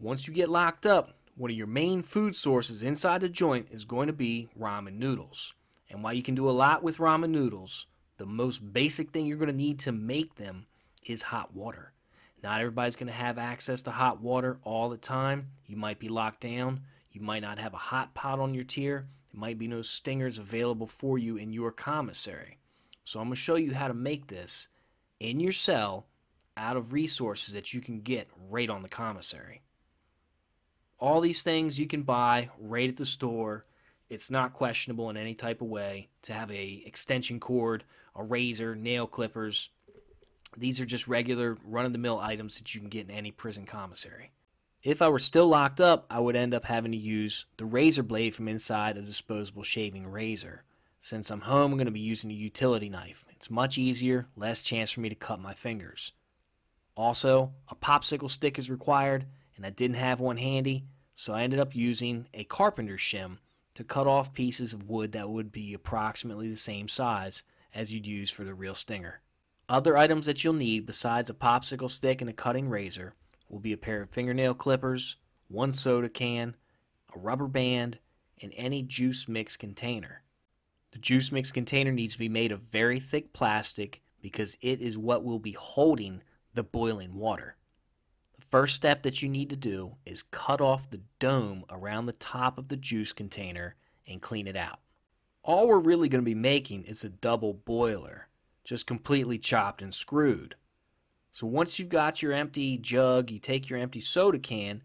Once you get locked up, one of your main food sources inside the joint is going to be ramen noodles. And while you can do a lot with ramen noodles, the most basic thing you're going to need to make them is hot water. Not everybody's going to have access to hot water all the time. You might be locked down. You might not have a hot pot on your tier. There might be no stingers available for you in your commissary. So I'm going to show you how to make this in your cell out of resources that you can get right on the commissary. All these things you can buy right at the store. It's not questionable in any type of way to have an extension cord, a razor, nail clippers. These are just regular run-of-the-mill items that you can get in any prison commissary. If I were still locked up, I would end up having to use the razor blade from inside a disposable shaving razor. Since I'm home, I'm going to be using a utility knife. It's much easier, less chance for me to cut my fingers. Also, a popsicle stick is required, and I didn't have one handy, so I ended up using a carpenter shim to cut off pieces of wood that would be approximately the same size as you'd use for the real stinger. Other items that you'll need besides a popsicle stick and a cutting razor will be a pair of fingernail clippers, one soda can, a rubber band, and any juice mix container. The juice mix container needs to be made of very thick plastic because it is what will be holding the boiling water. First step that you need to do is cut off the dome around the top of the juice container and clean it out. All we're really going to be making is a double boiler, just completely chopped and screwed. So once you've got your empty jug, you take your empty soda can,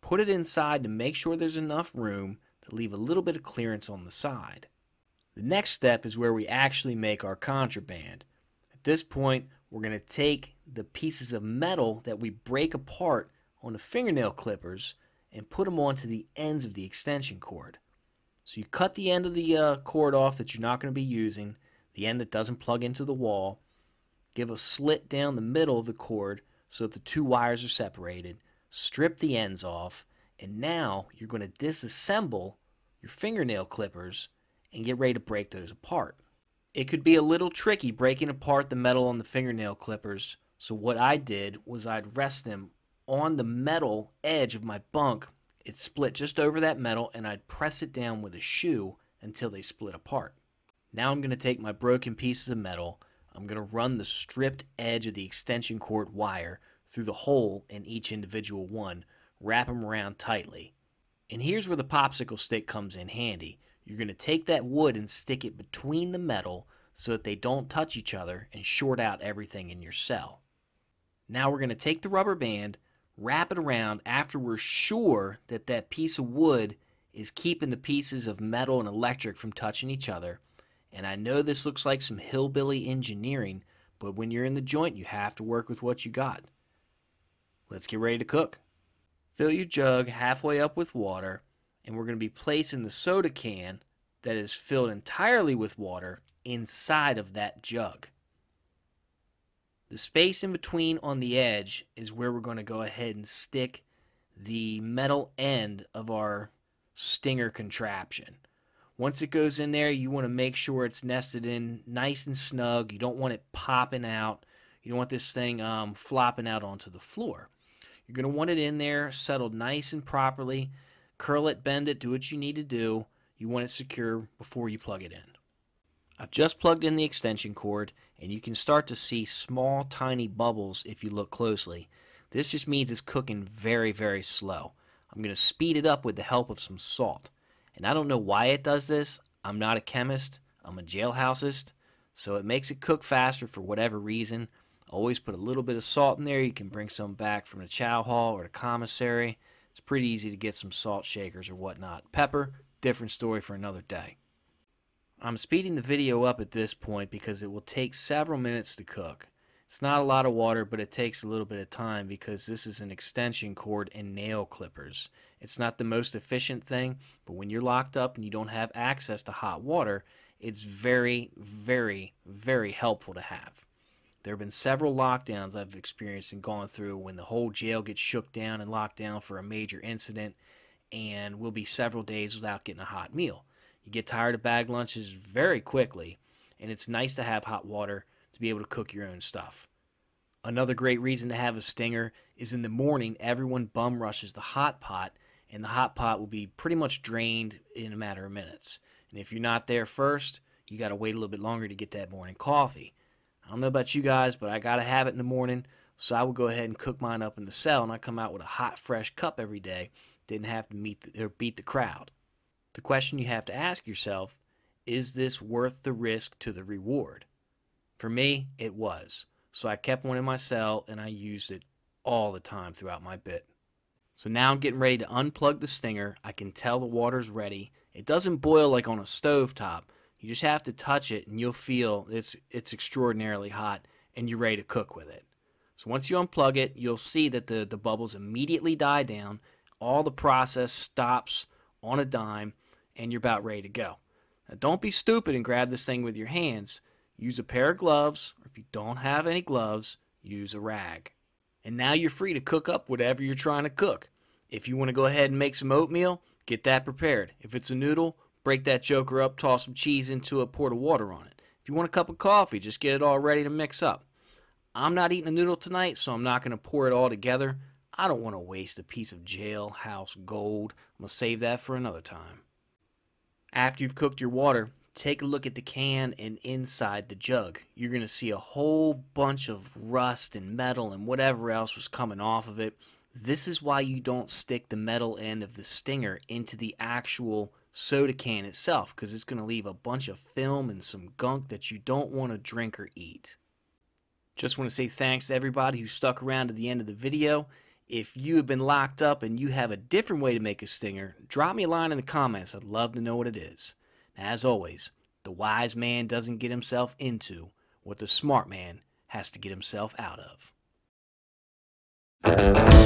put it inside to make sure there's enough room to leave a little bit of clearance on the side. The next step is where we actually make our contraband. At this point, we're going to take the pieces of metal that we break apart on the fingernail clippers and put them onto the ends of the extension cord. So you cut the end of the cord off that you're not going to be using, the end that doesn't plug into the wall. Give a slit down the middle of the cord so that the two wires are separated. Strip the ends off, and now you're going to disassemble your fingernail clippers and get ready to break those apart. It could be a little tricky breaking apart the metal on the fingernail clippers, so what I did was I'd rest them on the metal edge of my bunk. It split just over that metal, and I'd press it down with a shoe until they split apart. Now I'm going to take my broken pieces of metal. I'm going to run the stripped edge of the extension cord wire through the hole in each individual one, wrap them around tightly. And here's where the popsicle stick comes in handy. You're going to take that wood and stick it between the metal so that they don't touch each other and short out everything in your cell. Now we're going to take the rubber band, wrap it around after we're sure that that piece of wood is keeping the pieces of metal and electric from touching each other. And I know this looks like some hillbilly engineering, but when you're in the joint, you have to work with what you got. Let's get ready to cook. Fill your jug halfway up with water, and we're going to be placing the soda can that is filled entirely with water inside of that jug. The space in between on the edge is where we're going to go ahead and stick the metal end of our stinger contraption. Once it goes in there, you want to make sure it's nested in nice and snug. You don't want it popping out. You don't want this thing flopping out onto the floor. You're going to want it in there, settled nice and properly. Curl it, bend it, do what you need to do. You want it secure before you plug it in. I've just plugged in the extension cord, and you can start to see small, tiny bubbles if you look closely. This just means it's cooking very, very slow. I'm going to speed it up with the help of some salt. And I don't know why it does this. I'm not a chemist. I'm a jailhouseist. So it makes it cook faster for whatever reason. Always put a little bit of salt in there. You can bring some back from the chow hall or the commissary. It's pretty easy to get some salt shakers or whatnot. Pepper, different story for another day. I'm speeding the video up at this point because it will take several minutes to cook. It's not a lot of water, but it takes a little bit of time because this is an extension cord and nail clippers. It's not the most efficient thing, but when you're locked up and you don't have access to hot water, it's very, very, very helpful to have. There have been several lockdowns I've experienced and gone through when the whole jail gets shook down and locked down for a major incident and will be several days without getting a hot meal. You get tired of bag lunches very quickly, and it's nice to have hot water to be able to cook your own stuff. Another great reason to have a stinger is in the morning, everyone bum rushes the hot pot, and the hot pot will be pretty much drained in a matter of minutes. And if you're not there first, you got to wait a little bit longer to get that morning coffee. I don't know about you guys, but I got to have it in the morning, so I would go ahead and cook mine up in the cell, and I come out with a hot, fresh cup every day. Didn't have to beat the crowd. The question you have to ask yourself, is this worth the risk to the reward? For me, it was. So I kept one in my cell, and I used it all the time throughout my bit. So now I'm getting ready to unplug the stinger. I can tell the water's ready. It doesn't boil like on a stovetop. You just have to touch it, and you'll feel it's extraordinarily hot, and you're ready to cook with it. So once you unplug it, you'll see that the bubbles immediately die down. All the process stops on a dime, and you're about ready to go. Now, don't be stupid and grab this thing with your hands. Use a pair of gloves, or if you don't have any gloves, use a rag. And now you're free to cook up whatever you're trying to cook. If you want to go ahead and make some oatmeal, get that prepared. If it's a noodle, break that joker up, toss some cheese into it, pour the water on it. If you want a cup of coffee, just get it all ready to mix up. I'm not eating a noodle tonight, so I'm not going to pour it all together. I don't want to waste a piece of jailhouse gold. I'm going to save that for another time. After you've cooked your water, take a look at the can and inside the jug. You're going to see a whole bunch of rust and metal and whatever else was coming off of it. This is why you don't stick the metal end of the stinger into the actual soda can itself, because it's going to leave a bunch of film and some gunk that you don't want to drink or eat. Just want to say thanks to everybody who stuck around to the end of the video. If you have been locked up and you have a different way to make a stinger, drop me a line in the comments. I'd love to know what it is. As always, the wise man doesn't get himself into what the smart man has to get himself out of.